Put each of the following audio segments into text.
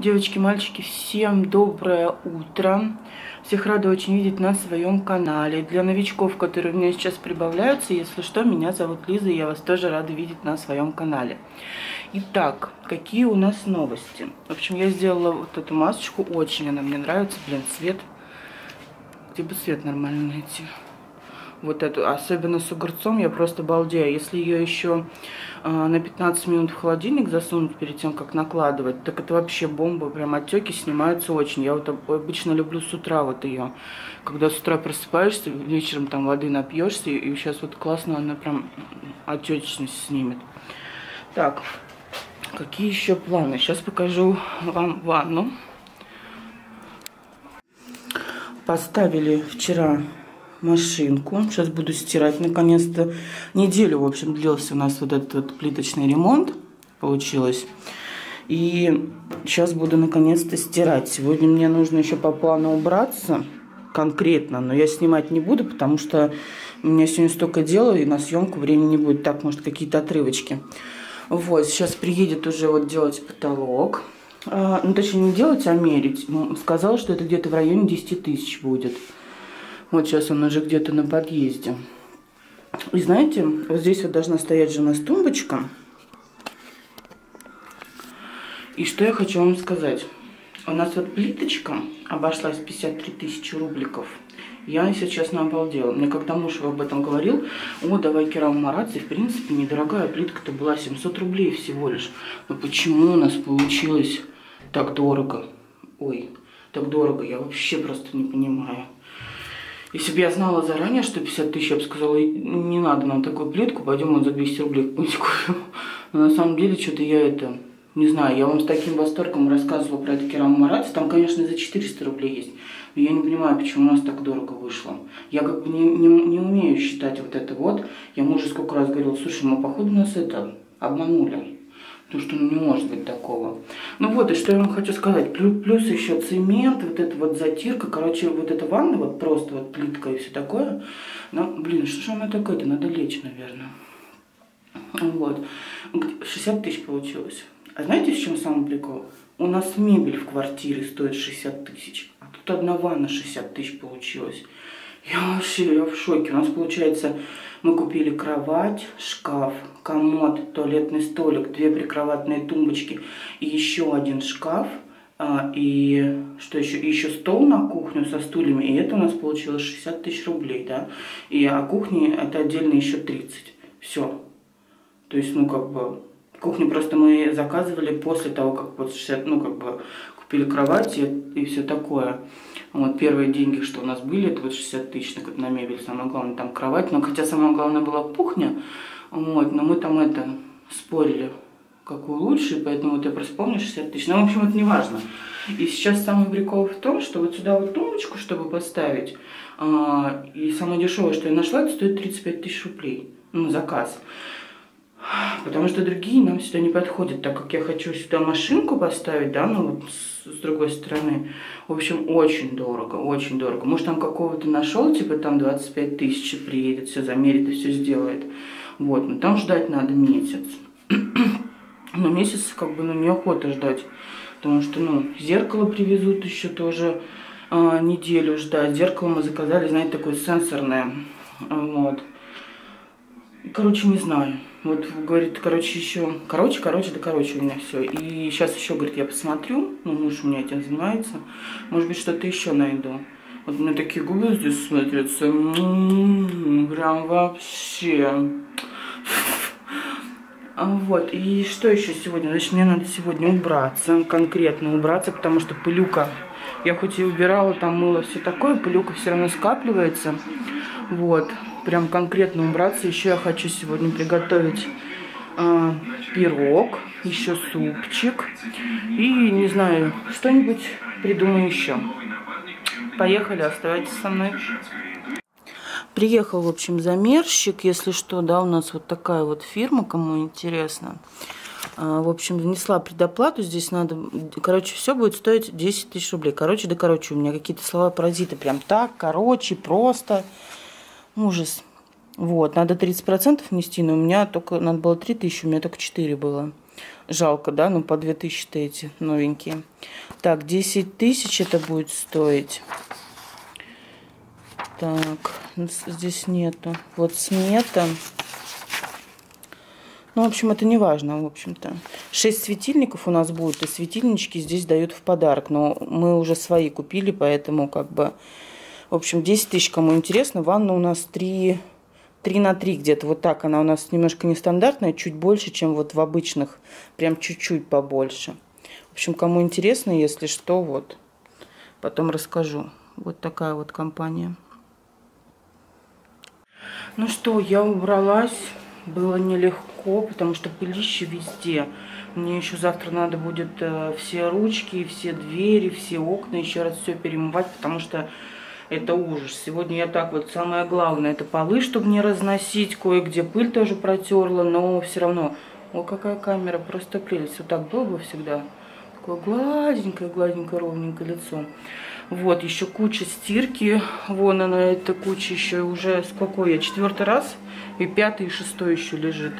Девочки, мальчики, всем доброе утро. Всех рада очень видеть на своем канале. Для новичков, которые у меня сейчас прибавляются, если что, меня зовут Лиза, и я вас тоже рада видеть на своем канале. Итак, какие у нас новости? В общем, я сделала вот эту масочку, очень она мне нравится. Блин, цвет. Где бы цвет нормально найти? Вот эту, особенно с огурцом, я просто балдею. Если ее еще на 15 минут в холодильник засунуть перед тем, как накладывать, так это вообще бомба, прям отеки снимаются очень. Я вот обычно люблю с утра вот ее, когда с утра просыпаешься, вечером там воды напьешься, и сейчас вот классно она прям отечность снимет. Так, какие еще планы? Сейчас покажу вам ванну. Поставили вчера машинку. Сейчас буду стирать наконец-то. Неделю, в общем, длился у нас вот этот вот плиточный ремонт. Получилось. И сейчас буду наконец-то стирать. Сегодня мне нужно еще по плану убраться конкретно. Но я снимать не буду, потому что у меня сегодня столько дела, и на съемку времени не будет. Так, может, какие-то отрывочки. Вот, сейчас приедет уже вот делать потолок. Ну, точнее, не делать, а мерить. Сказала, что это где-то в районе 10 тысяч будет. Вот сейчас он уже где-то на подъезде. И знаете, вот здесь вот должна стоять же у нас тумбочка. И что я хочу вам сказать. У нас вот плиточка обошлась 53 тысячи рубликов. Я, если честно, обалдела. Мне когда муж об этом говорил, о, давай Керама Марацци, в принципе, недорогая плитка-то была 700 рублей всего лишь. Но почему у нас получилось так дорого? Ой, так дорого, я вообще просто не понимаю. Если бы я знала заранее, что 50 тысяч, я бы сказала, не надо нам такую плитку, пойдем вот за 200 рублей какую-нибудь купим. Но на самом деле, что-то я это, не знаю, я вам с таким восторгом рассказывала про это Керама Марацци, там, конечно, за 400 рублей есть, но я не понимаю, почему у нас так дорого вышло. Я как бы не умею считать вот это вот. Я мужу сколько раз говорила, слушай, мы, походу, нас это обманули. Потому что ну, не может быть такого. Ну вот, и что я вам хочу сказать. Плюс еще цемент, вот эта вот затирка. Короче, вот эта ванна, вот просто вот плитка и все такое. Но, блин, что же она такое-то? Надо лечь, наверное. Вот. 60 тысяч получилось. А знаете, в чем самый прикол? У нас мебель в квартире стоит 60 тысяч. А тут одна ванна 60 тысяч получилась. Я вообще в шоке. У нас получается, мы купили кровать, шкаф, комод, туалетный столик, две прикроватные тумбочки и еще один шкаф. И что еще? И еще стол на кухню со стульями. И это у нас получилось 60 тысяч рублей, да? И о кухне это отдельно еще 30. Все. То есть, ну как бы, кухню просто мы заказывали после того, как вот 60, ну как бы купили кровать и все такое. Вот первые деньги, что у нас были, это вот 60 тысяч на мебель. Самое главное там кровать. Но хотя самое главное была кухня. Вот, но мы там это спорили, какую лучше. Поэтому вот я просто помню 60 тысяч. Ну, в общем, это не важно. И сейчас самый прикол в том, что вот сюда вот тумбочку, чтобы поставить. И самое дешевое, что я нашла, это стоит 35 тысяч рублей. Ну, заказ. Потому что другие нам сюда не подходят, так как я хочу сюда машинку поставить, да, ну вот с другой стороны. В общем, очень дорого, очень дорого. Может, там какого-то нашел, типа там 25 тысяч приедет, все замерит и все сделает. Вот, но там ждать надо месяц. Но месяц как бы, ну, неохота ждать, потому что, ну, зеркало привезут еще тоже неделю ждать. Зеркало мы заказали, знаете, такое сенсорное, вот. Короче, не знаю. Вот, говорит, короче, еще... Короче, у меня все. И сейчас еще, говорит, я посмотрю. Ну, муж у меня этим занимается. Может быть, что-то еще найду. Вот у меня такие губы здесь смотрятся. Прям вообще. Вот, и что еще сегодня? Значит, мне надо сегодня убраться. Конкретно убраться, потому что пылюка... Я хоть и убирала, там мыло, все такое, пылюка все равно скапливается. Вот. Прям конкретно убраться. Еще я хочу сегодня приготовить пирог, еще супчик. И, не знаю, что-нибудь придумаю еще. Поехали, оставайтесь со мной. Приехал, в общем, замерщик, если что, да, у нас вот такая вот фирма, кому интересно. В общем, внесла предоплату, здесь надо, короче, все будет стоить 10 тысяч рублей. Короче, да короче, у меня какие-то слова-паразиты, прям так, короче, просто... Ужас. Вот, надо 30% внести, но у меня только, надо было 3 тысячи, у меня только 4 было. Жалко, да? Ну, по 2000-то эти новенькие. Так, 10 тысяч это будет стоить. Так, здесь нету. Вот смета. Ну, в общем, это не важно, в общем-то. 6 светильников у нас будут, и светильнички здесь дают в подарок. Но мы уже свои купили, поэтому как бы... В общем, 10 тысяч, кому интересно. Ванна у нас 3 на 3 где-то. Вот так она у нас немножко нестандартная, чуть больше, чем вот в обычных. Прям чуть-чуть побольше. В общем, кому интересно, если что, вот. Потом расскажу. Вот такая вот компания. Ну что, я убралась. Было нелегко, потому что пылище везде. Мне еще завтра надо будет все ручки, все двери, все окна еще раз все перемывать, потому что это ужас. Сегодня я так вот, самое главное, это полы, чтобы не разносить. Кое-где пыль тоже протерла, но все равно. О, какая камера, просто прелесть. Вот так было бы всегда. Такое гладенькое-гладенькое, ровненькое лицо. Вот, еще куча стирки. Вон она, эта куча еще уже... Сколько я? 4-й раз. И 5-й, и 6-й еще лежит.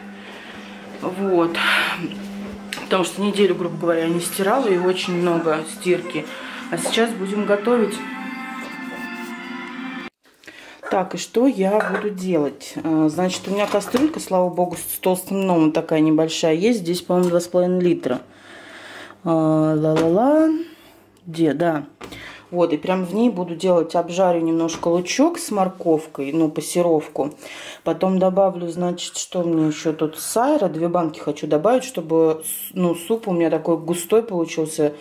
Вот. Потому что неделю, грубо говоря, я не стирала. И очень много стирки. А сейчас будем готовить. Так, и что я буду делать? Значит, у меня кастрюлька, слава богу, с толстым дном такая небольшая есть. Здесь, по-моему, 2,5 литра. Где, да. Вот, и прям в ней буду делать, обжарю немножко лучок с морковкой, ну, пассеровку. Потом добавлю, значит, что мне еще тут, сайра, 2 банки хочу добавить, чтобы, ну, суп у меня такой густой получился,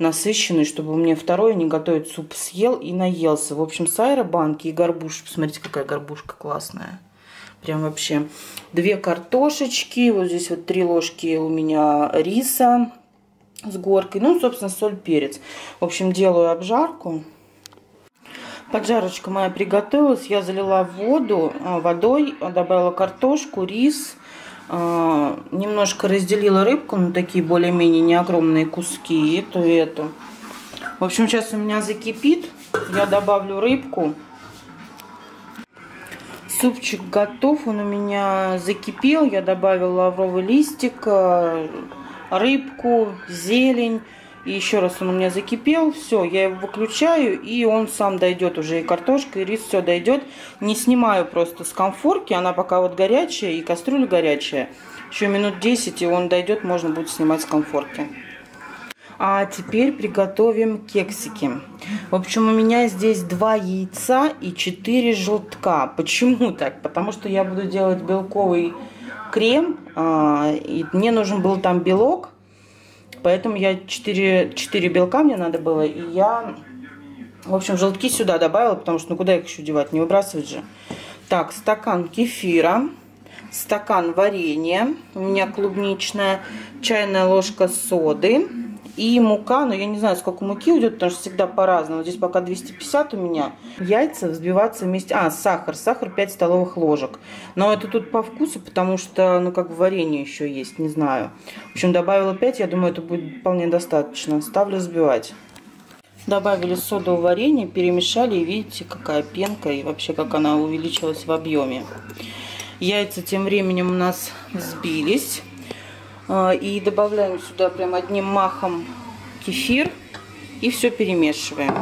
насыщенный, чтобы мне второй не готовить суп съел и наелся. В общем, сайра, банки и горбушка. Посмотрите, какая горбушка классная. Прям вообще. 2 картошечки, вот здесь вот 3 ложки у меня риса. С горкой. Ну, собственно, соль, перец. В общем, делаю обжарку. Поджарочка моя приготовилась. Я залила воду, водой, добавила картошку, рис. Немножко разделила рыбку на такие более-менее не огромные куски. Эту и эту. В общем, сейчас у меня закипит. Я добавлю рыбку. Супчик готов. Он у меня закипел. Я добавила лавровый листик, рыбку, зелень. И еще раз он у меня закипел. Все, я его выключаю, и он сам дойдет уже. И картошка, и рис, все дойдет. Не снимаю просто с конфорки. Она пока вот горячая, и кастрюля горячая. Еще минут 10, и он дойдет, можно будет снимать с конфорки. А теперь приготовим кексики. В общем, у меня здесь 2 яйца и 4 желтка. Почему так? Потому что я буду делать белковый крем, и мне нужен был там белок, поэтому я 4 белка мне надо было, и я, в общем, желтки сюда добавила, потому что, ну, куда их еще девать, не выбрасывать же. Так, 1 стакан кефира, 1 стакан варенья, у меня клубничная, 1 чайная ложка соды и мука, но я не знаю, сколько муки уйдет, потому что всегда по-разному, здесь пока 250 у меня. Яйца взбиваться вместе, сахар 5 столовых ложек, но это тут по вкусу, потому что, ну, как бы варенье еще есть, не знаю. В общем, добавила 5, я думаю, это будет вполне достаточно, ставлю взбивать. Добавили соду в варенье, перемешали, и видите, какая пенка, и вообще, как она увеличилась в объеме. Яйца тем временем у нас взбились. И добавляем сюда прям одним махом кефир и все перемешиваем.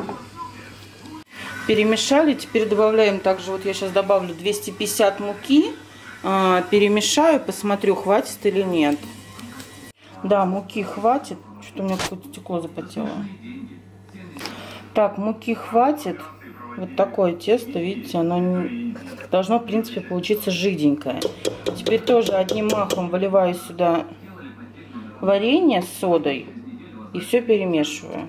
Перемешали, теперь добавляем также, вот я сейчас добавлю 250 муки, перемешаю, посмотрю, хватит или нет. Да, муки хватит, что-то у меня какое-то стекло запотело. Так, муки хватит, вот такое тесто, видите, оно должно, в принципе, получиться жиденькое. Теперь тоже одним махом выливаю сюда варенье с содой и все перемешиваю.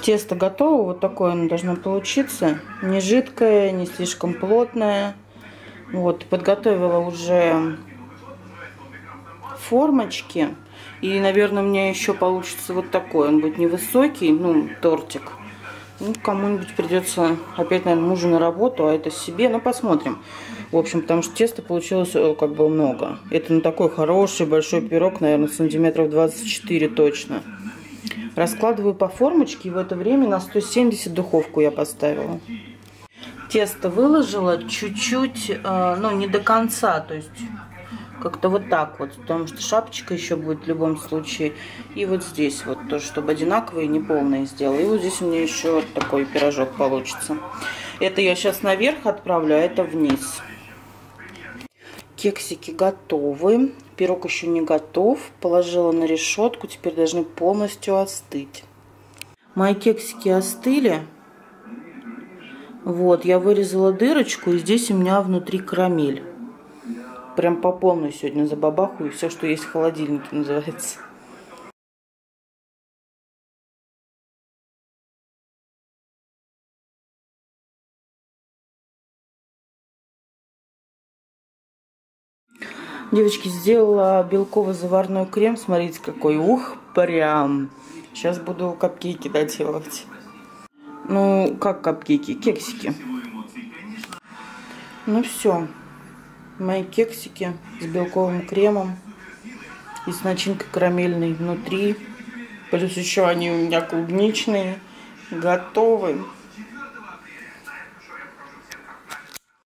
Тесто готово, вот такое оно должно получиться, не жидкое, не слишком плотное. Вот, подготовила уже формочки, и, наверное, у меня еще получится вот такой, он будет невысокий, ну, тортик. Ну, кому-нибудь придется опять, наверное, мужу на работу, а это себе, ну, посмотрим. В общем, потому что теста получилось как бы много. Это, ну, такой хороший большой пирог, наверное, сантиметров 24 точно. Раскладываю по формочке, и в это время на 170 духовку я поставила. Тесто выложила чуть-чуть, ну, не до конца, то есть Как-то вот так вот, потому что шапочка еще будет в любом случае. И вот здесь вот тоже, чтобы одинаковые, неполные сделала. И вот здесь у меня еще вот такой пирожок получится. Это я сейчас наверх отправлю, а это вниз. Кексики готовы. Пирог еще не готов. Положила на решетку, теперь должны полностью остыть. Мои кексики остыли. Вот, я вырезала дырочку, и здесь у меня внутри карамель. Прям по полной сегодня забабаху и все, что есть в холодильнике, называется. Девочки, сделала белково-заварной крем. Смотрите, какой. Ух, прям. Сейчас буду капкейки доделать. Ну, как капкейки? Кексики. Ну, все. Мои кексики с белковым кремом и с начинкой карамельной внутри. Плюс еще они у меня клубничные. Готовы.